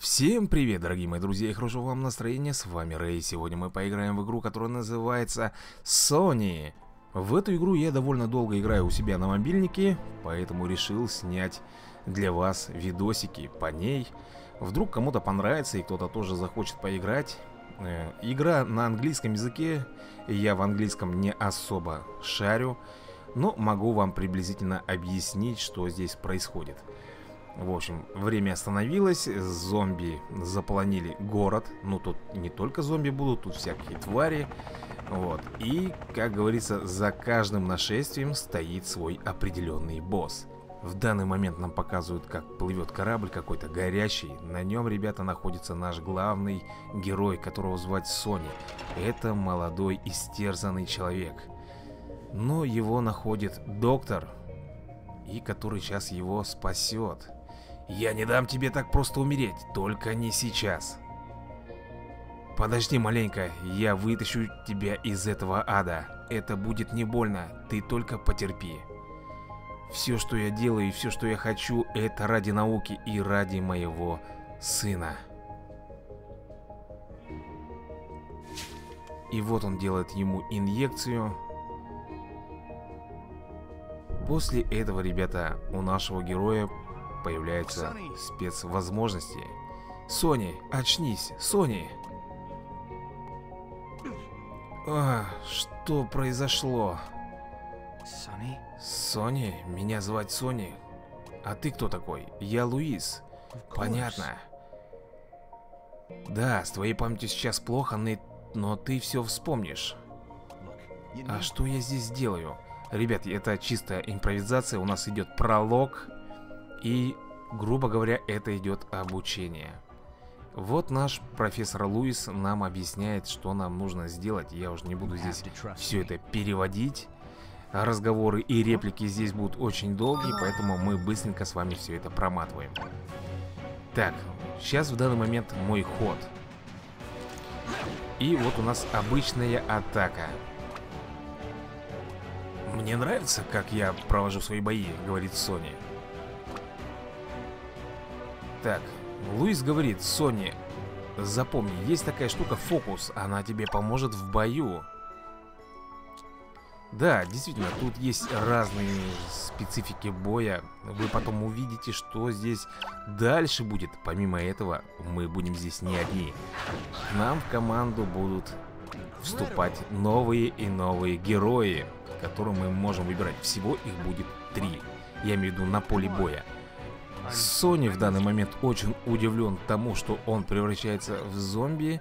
Всем привет, дорогие мои друзья, я хорошо вам настроение, с вами Рэй. Сегодня мы поиграем в игру, которая называется Sonny. В эту игру я довольно долго играю у себя на мобильнике, поэтому решил снять для вас видосики по ней. Вдруг кому-то понравится и кто-то тоже захочет поиграть. Игра на английском языке, я в английском не особо шарю, но могу вам приблизительно объяснить, что здесь происходит. В общем, время остановилось, зомби заполонили город. Ну, тут не только зомби будут, тут всякие твари. Вот. И, как говорится, за каждым нашествием стоит свой определенный босс. В данный момент нам показывают, как плывет корабль какой-то горящий. На нем, ребята, находится наш главный герой, которого звать Сонни. Это молодой истерзанный человек. Но его находит доктор, и который сейчас его спасет. Я не дам тебе так просто умереть, только не сейчас. Подожди маленько, я вытащу тебя из этого ада. Это будет не больно, ты только потерпи. Все, что я делаю и все, что я хочу, это ради науки и ради моего сына. И вот он делает ему инъекцию. После этого, ребята, у нашего героя появляются спецвозможности. Сонни, очнись, Сонни! Что произошло? Сонни? Меня звать Сонни. А ты кто такой? Я Луис. Понятно. Да, с твоей памятью сейчас плохо, но ты все вспомнишь. А что я здесь делаю? Ребят, это чистая импровизация, у нас идет пролог. И, грубо говоря, это идет обучение. Вот наш профессор Луис нам объясняет, что нам нужно сделать. Я уже не буду здесь все это переводить. Разговоры и реплики здесь будут очень долгие, поэтому мы быстренько с вами все это проматываем. Так, сейчас в данный момент мой ход. И вот у нас обычная атака. Мне нравится, как я провожу свои бои, говорит Сонни. Так, Луис говорит, Сонни, запомни, есть такая штука фокус, она тебе поможет в бою. Да, действительно, тут есть разные специфики боя. Вы потом увидите, что здесь дальше будет. Помимо этого, мы будем здесь не одни. К нам в команду будут вступать новые и новые герои, которые мы можем выбирать. Всего их будет 3. Я имею в виду на поле боя. Сонни в данный момент очень удивлен тому, что он превращается в зомби.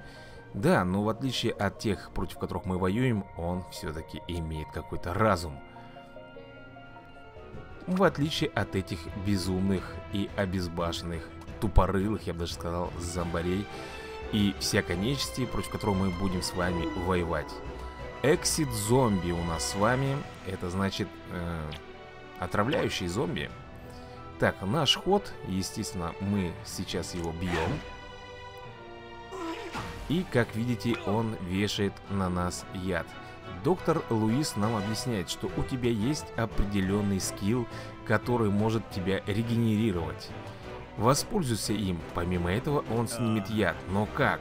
Да, но в отличие от тех, против которых мы воюем, он все-таки имеет какой-то разум. В отличие от этих безумных и обезбашенных, тупорылых, я бы даже сказал, зомбарей и всякой нечисти, против которой мы будем с вами воевать. Эксид зомби у нас с вами, это значит отравляющий зомби. Так, наш ход, естественно, мы сейчас его бьем. И, как видите, он вешает на нас яд. Доктор Луис нам объясняет, что у тебя есть определенный скилл, который может тебя регенерировать. Воспользуйся им. Помимо этого, он снимет яд. Но как?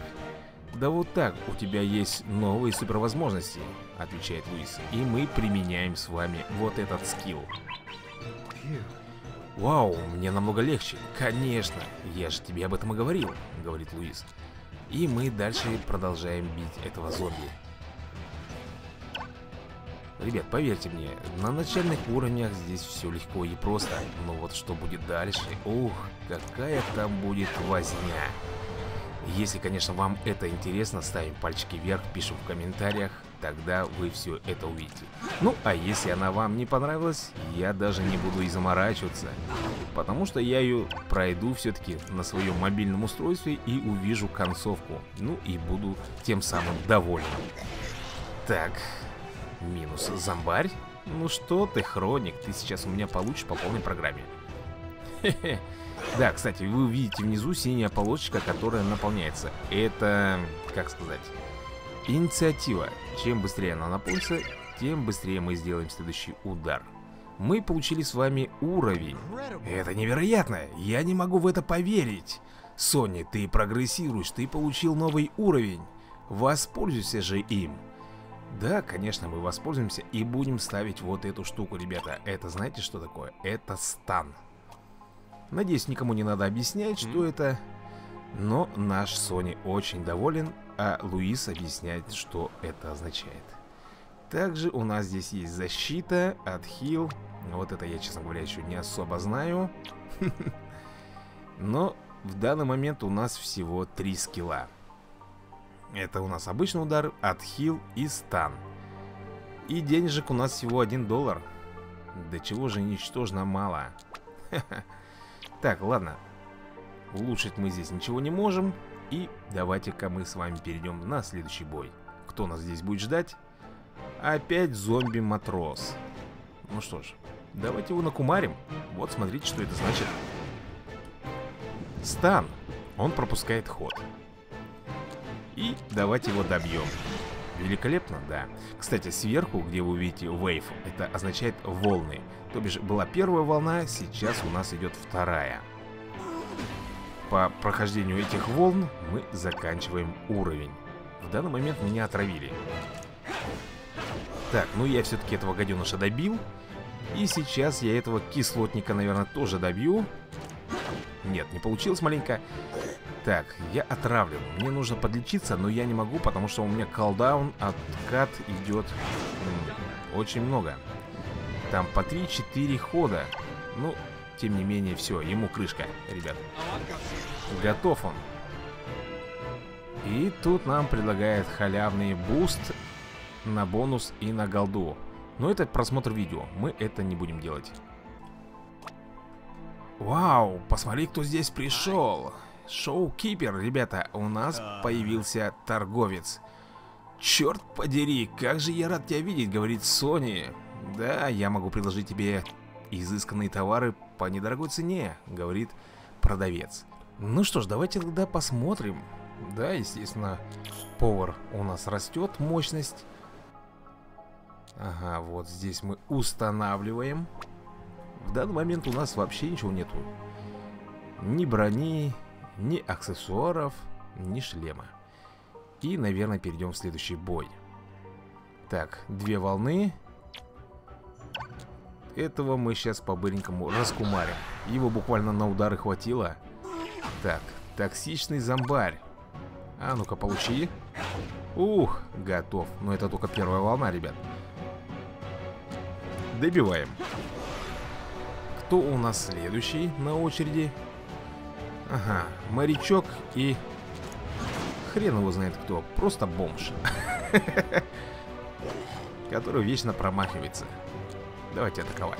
Да вот так, у тебя есть новые супервозможности, отвечает Луис. И мы применяем с вами вот этот скилл. Вау, мне намного легче. Конечно, я же тебе об этом и говорил, говорит Луис. И мы дальше продолжаем бить этого зомби. Ребят, поверьте мне, на начальных уровнях здесь все легко и просто. Но вот что будет дальше? Ух, какая там будет возня. Если, конечно, вам это интересно, ставим пальчики вверх, пишем в комментариях, тогда вы все это увидите. Ну, а если она вам не понравилась, я даже не буду и заморачиваться, потому что я ее пройду все-таки на своем мобильном устройстве и увижу концовку. Ну и буду тем самым доволен. Так, минус зомбарь. Ну что ты, Хроник, ты сейчас у меня получишь по полной программе. Хе-хе. Да, кстати, вы видите внизу синяя полосочка, которая наполняется. Это, как сказать, инициатива. Чем быстрее она наполнится, тем быстрее мы сделаем следующий удар. Мы получили с вами уровень. Это невероятно! Я не могу в это поверить! Сонни, ты прогрессируешь, ты получил новый уровень. Воспользуйся же им. Да, конечно, мы воспользуемся и будем ставить вот эту штуку, ребята. Это знаете, что такое? Это стан. Надеюсь, никому не надо объяснять, что это. Но наш Сонни очень доволен, а Луис объясняет, что это означает. Также у нас здесь есть защита, отхил. Вот это я, честно говоря, еще не особо знаю. Но в данный момент у нас всего 3 скилла. Это у нас обычный удар, отхил и стан. И денежек у нас всего $1. Да чего же ничтожно мало. Так, ладно. Улучшить мы здесь ничего не можем. И давайте-ка мы с вами перейдем на следующий бой. Кто нас здесь будет ждать? Опять зомби-матрос. Ну что ж, давайте его накумарим. Вот смотрите, что это значит. Стан. Он пропускает ход. И давайте его добьем. Великолепно, да. Кстати, сверху, где вы увидите wave, это означает волны. То бишь, была первая волна, сейчас у нас идет вторая. По прохождению этих волн мы заканчиваем уровень. В данный момент меня отравили. Так, ну я все-таки этого гаденыша добил. И сейчас я этого кислотника, наверное, тоже добью. Нет, не получилось маленько. Так, я отравлен. Мне нужно подлечиться, но я не могу, потому что у меня колдаун, откат идет очень много. Там по 3-4 хода. Ну, тем не менее, все, ему крышка, ребят. Готов он. И тут нам предлагает халявный буст на бонус и на голду. Но это просмотр видео, мы это не будем делать. Вау, посмотри, кто здесь пришел. Шоу-кипер, ребята, у нас появился торговец. Черт подери, как же я рад тебя видеть, говорит Сонни. Да, я могу предложить тебе изысканные товары по недорогой цене, говорит продавец. Ну что ж, давайте тогда посмотрим. Да, естественно, повар у нас растет, мощность. Ага, вот здесь мы устанавливаем. В данный момент у нас вообще ничего нету. Ни брони, ни аксессуаров, ни шлема. И, наверное, перейдем в следующий бой. Так, 2 волны. Этого мы сейчас по-быренькому раскумарим. Его буквально на удары хватило. Так, токсичный зомбарь. А ну-ка, получи. Ух, готов. Но это только первая волна, ребят. Добиваем. Кто у нас следующий на очереди? Ага, морячок и... Хрен его знает кто. Просто бомж. Который вечно промахивается. Давайте атаковать.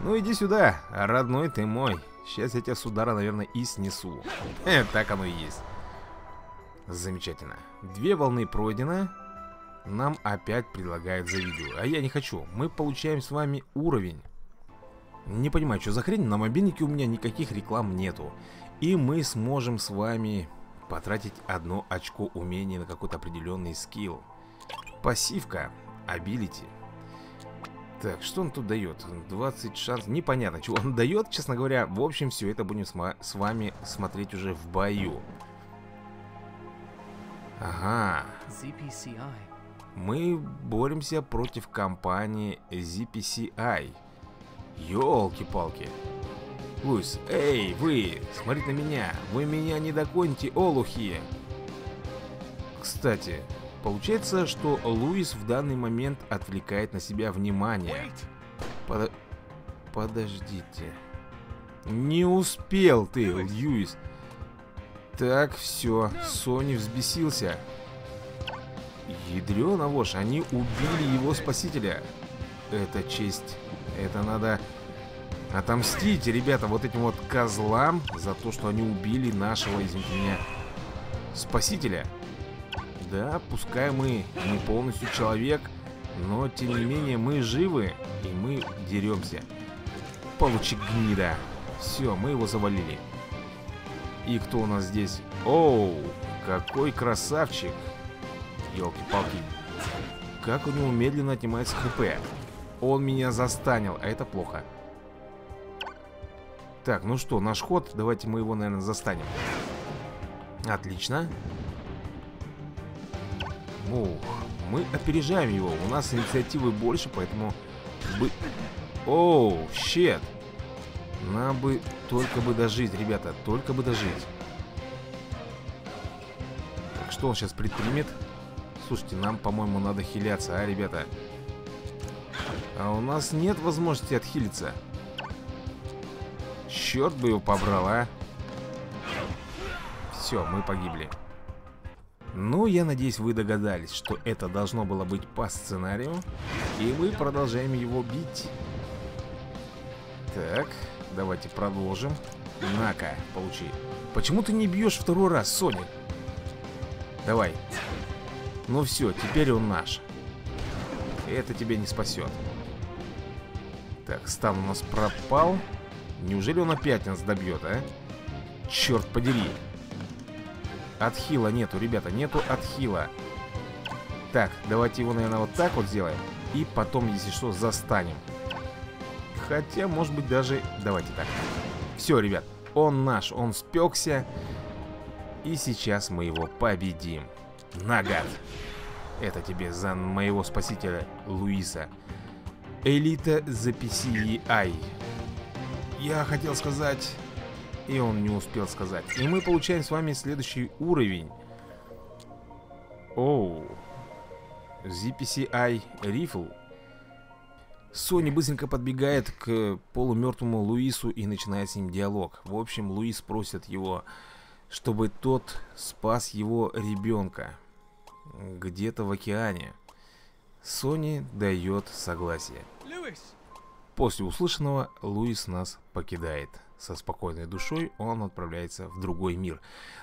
Ну иди сюда, родной ты мой. Сейчас я тебя с удара, наверное, и снесу. Так оно и есть. Замечательно. 2 волны пройдено. Нам опять предлагают за видео. А я не хочу. Мы получаем с вами уровень. Не понимаю, что за хрень. На мобильнике у меня никаких реклам нету. И мы сможем с вами потратить 1 очко умения на какой-то определенный скилл. Пассивка. Абилити. Так, что он тут дает? 20 шансов. Непонятно, чего он дает, честно говоря. В общем, все это будем с вами смотреть уже в бою. Ага. ZPCI. Мы боремся против компании ZPCI. Ёлки-палки. Луис, эй, вы, смотрите на меня. Вы меня не догоните, олухи. Кстати, получается, что Луис в данный момент отвлекает на себя внимание. Подождите. Не успел ты, Луис. Так, все, Сонни взбесился. Ядрёна вошь, они убили его спасителя. Это честь. Это надо отомстить, ребята, вот этим вот козлам за то, что они убили нашего, извините меня, спасителя. Да, пускай мы не полностью человек, но тем не менее мы живы и мы деремся. Получи, гнида. Все, мы его завалили. И кто у нас здесь? Оу, какой красавчик. Ёлки-палки. Как у него медленно отнимается ХП. Он меня застанил, а это плохо. Так, ну что, наш ход. Давайте мы его, наверное, застанем. Отлично. Ох, мы опережаем его. У нас инициативы больше, поэтому... Оу, щет. Нам бы только бы дожить, ребята. Только бы дожить. Так, что он сейчас предпримет? Слушайте, нам, по-моему, надо хиляться, а, ребята? А у нас нет возможности отхилиться. Черт бы его побрал, а. Все, мы погибли. Ну, я надеюсь, вы догадались, что это должно было быть по сценарию. И мы продолжаем его бить. Так, давайте продолжим. На-ка, получи. Почему ты не бьешь второй раз, Соня? Давай. Ну все, теперь он наш. Это тебя не спасет. Так, стан у нас пропал. Неужели он опять нас добьет, а? Черт подери. Отхила нету, ребята, нету отхила. Так, давайте его, наверное, вот так вот сделаем. И потом, если что, застанем. Хотя, может быть, даже... Давайте так. Все, ребят, он наш, он спекся. И сейчас мы его победим. Нагад. Это тебе за моего спасителя Луиса. Элита ZPCI. Я хотел сказать... И он не успел сказать. И мы получаем с вами следующий уровень. Оу. ZPCI Рифл. Сонни быстренько подбегает к полумертвому Луису и начинает с ним диалог. В общем, Луис просит его, чтобы тот спас его ребенка где-то в океане. Сонни дает согласие. После услышанного Луис нас покидает. Со спокойной душой он отправляется в другой мир.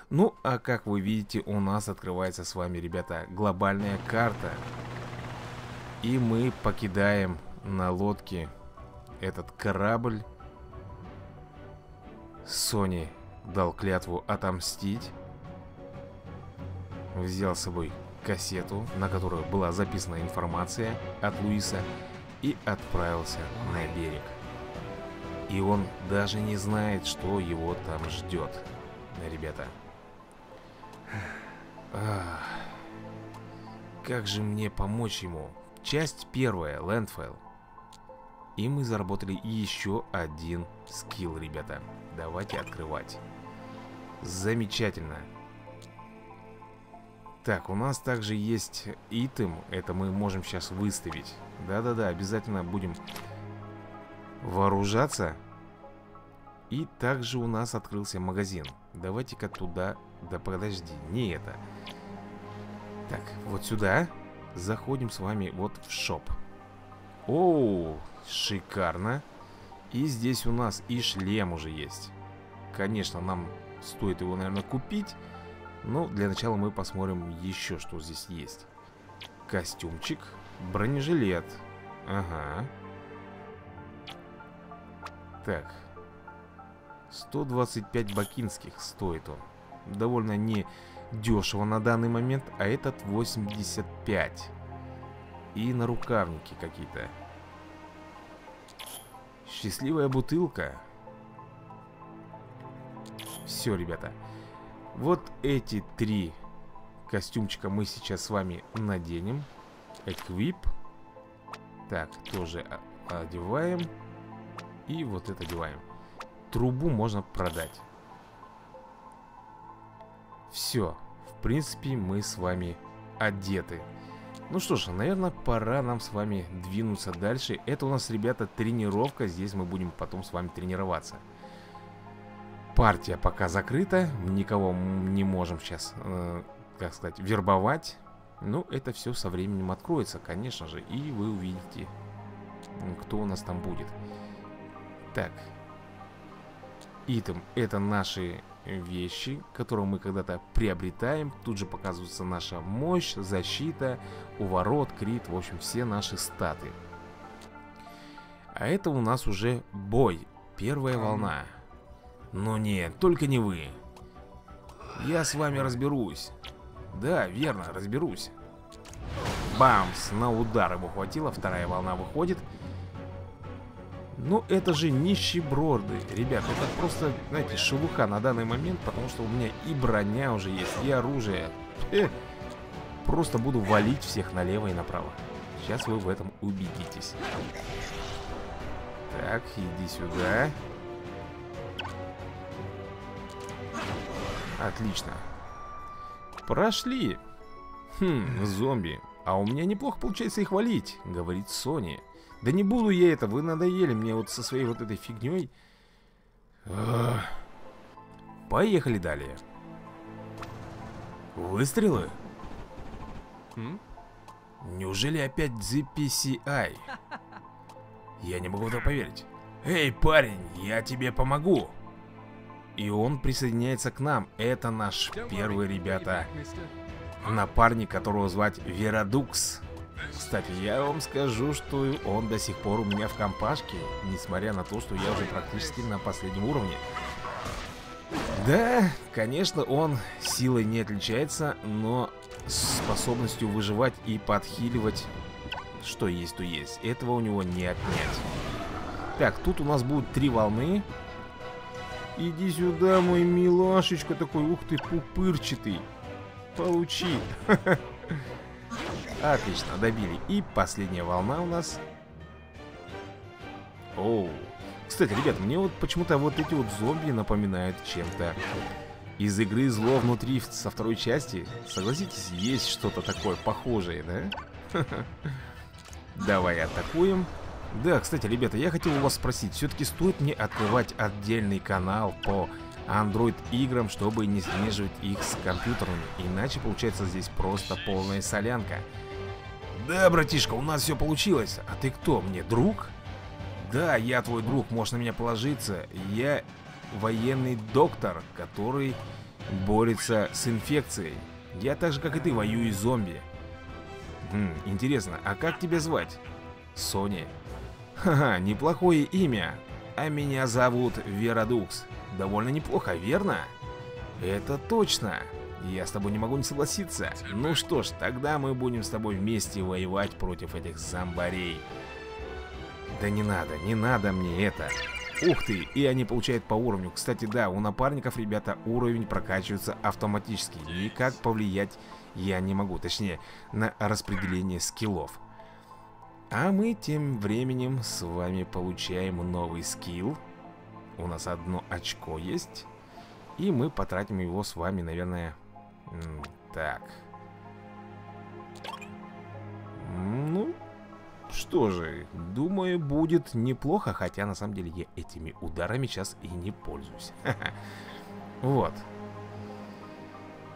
Ну, а как вы видите, у нас открывается с вами, ребята, глобальная карта. И мы покидаем на лодке этот корабль. Сонни дал клятву отомстить. Взял с собой кассету, на которой была записана информация от Луиса. И отправился на берег. И он даже не знает, что его там ждет. Ребята. Ах, как же мне помочь ему? Часть первая, Landfall. И мы заработали еще один скилл, ребята. Давайте открывать. Замечательно. Так, у нас также есть итем. Это мы можем сейчас выставить. Да-да-да, обязательно будем вооружаться. И также у нас открылся магазин. Давайте-ка туда... Да подожди, не это. Так, вот сюда. Заходим с вами вот в шоп. Оу, шикарно. И здесь у нас и шлем уже есть. Конечно, нам стоит его, наверное, купить. Ну, для начала мы посмотрим еще, что здесь есть. Костюмчик. Бронежилет. Ага. Так. 125 бакинских стоит он. Довольно не дешево на данный момент, а этот 85. И нарукавники какие-то. Счастливая бутылка. Все, ребята. Вот эти три костюмчика мы сейчас с вами наденем. Эквип. Так, тоже одеваем. И вот это одеваем. Трубу можно продать. Все. В принципе, мы с вами одеты. Ну что ж, наверное, пора нам с вами двинуться дальше. Это у нас, ребята, тренировка. Здесь мы будем потом с вами тренироваться. Партия пока закрыта, никого не можем сейчас, как сказать, вербовать. Но это все со временем откроется, конечно же, и вы увидите, кто у нас там будет. Так. Итем — это наши вещи, которые мы когда-то приобретаем. Тут же показывается наша мощь, защита, уворот, крит, в общем, все наши статы. А это у нас уже бой, первая волна. Но нет, только не вы. Я с вами разберусь. Да, верно, разберусь. Бамс, на удар ему хватило. Вторая волна выходит. Ну, это же нищеброды, ребят. Это просто, знаете, шелуха на данный момент, потому что у меня и броня уже есть, и оружие. Просто буду валить всех налево и направо. Сейчас вы в этом убедитесь. Так, иди сюда. Отлично. Прошли. Хм, зомби. А у меня неплохо получается их валить, говорит Сонни. Да не буду я это, вы надоели мне вот со своей вот этой фигней. Поехали далее. Выстрелы? Неужели опять ZPCI? Я не могу в это поверить. Эй, парень, я тебе помогу. И он присоединяется к нам. Это наш первый, ребята, напарник, которого звать Верадукс. Кстати, я вам скажу, что он до сих пор у меня в компашке, несмотря на то, что я уже практически на последнем уровне. Да, конечно, он силой не отличается, но способностью выживать и подхиливать, что есть, то есть. Этого у него не отнять. Так, тут у нас будут три волны. Иди сюда, мой милашечка такой, ух ты, пупырчатый. Получи. Отлично, добили. И последняя волна у нас. Оу. Кстати, ребят, мне вот почему-то вот эти вот зомби напоминают чем-то из игры «Зло внутри» со второй части. Согласитесь, есть что-то такое похожее, да? Давай атакуем. Да, кстати, ребята, я хотел у вас спросить, все-таки стоит мне открывать отдельный канал по Android-играм, чтобы не смешивать их с компьютерами? Иначе получается здесь просто полная солянка. Да, братишка, у нас все получилось. А ты кто, мне друг? Да, я твой друг, можешь на меня положиться. Я военный доктор, который борется с инфекцией. Я так же, как и ты, воюю с зомби. Интересно, а как тебя звать? Сони. Ха-ха, неплохое имя. А меня зовут Верадукс. Довольно неплохо, верно? Это точно. Я с тобой не могу не согласиться. Ну что ж, тогда мы будем с тобой вместе воевать против этих зомбарей. Да не надо, не надо мне это. Ух ты, и они получают по уровню. Кстати, да, у напарников, ребята, уровень прокачивается автоматически. Никак повлиять я не могу. Точнее, на распределение скиллов. А мы тем временем с вами получаем новый скилл. У нас одно очко есть. И мы потратим его с вами, наверное... Так. Ну... Что же, думаю, будет неплохо, хотя на самом деле я этими ударами сейчас и не пользуюсь. Вот.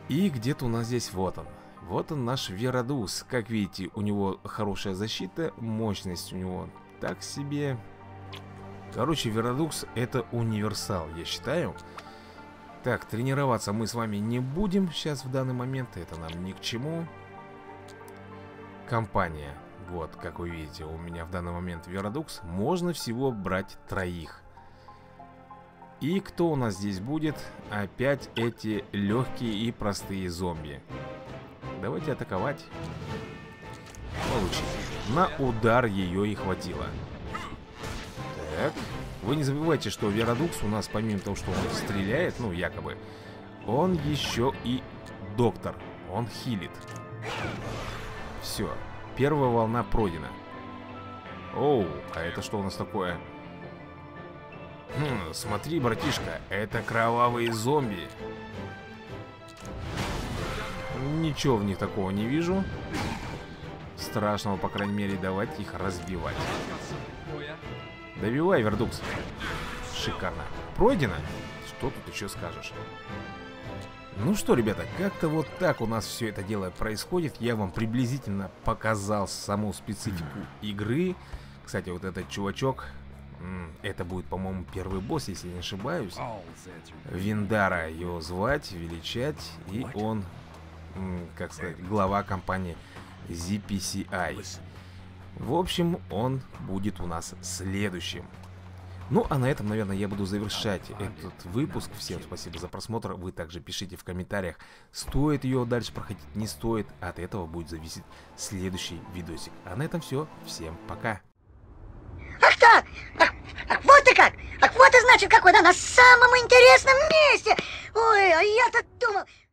И где-то у нас здесь вот он. Вот он наш Верадукс. Как видите, у него хорошая защита, мощность у него так себе. Короче, Верадукс это универсал, я считаю. Так, тренироваться мы с вами не будем сейчас в данный момент, это нам ни к чему. Компания. Вот, как вы видите, у меня в данный момент Верадукс. Можно всего брать троих. И кто у нас здесь будет? Опять эти легкие и простые зомби. Давайте атаковать. Получи. На удар ее и хватило. Так. Вы не забывайте, что Верадукс у нас, помимо того, что он стреляет, ну, якобы, он еще и доктор. Он хилит. Все. Первая волна пройдена. Оу, а это что у нас такое? Смотри, братишка, это кровавые зомби. Ничего в них такого не вижу. Страшного, по крайней мере, давать их разбивать. Добивай, Верадукс. Шикарно. Пройдено? Что тут еще скажешь? Ну что, ребята, как-то вот так у нас все это дело происходит. Я вам приблизительно показал саму специфику игры. Кстати, вот этот чувачок, это будет, по-моему, первый босс, если не ошибаюсь. Виндара его звать, величать. И он, как сказать, глава компании ZPCI. В общем, он будет у нас следующим. Ну, а на этом, наверное, я буду завершать этот выпуск. Всем спасибо за просмотр. Вы также пишите в комментариях, стоит ее дальше проходить, не стоит. От этого будет зависеть следующий видосик. А на этом все. Всем пока. что? Ах, вот и как! Ах, вот и значит какой, да, на самом интересном месте! Ой, а я-то думал...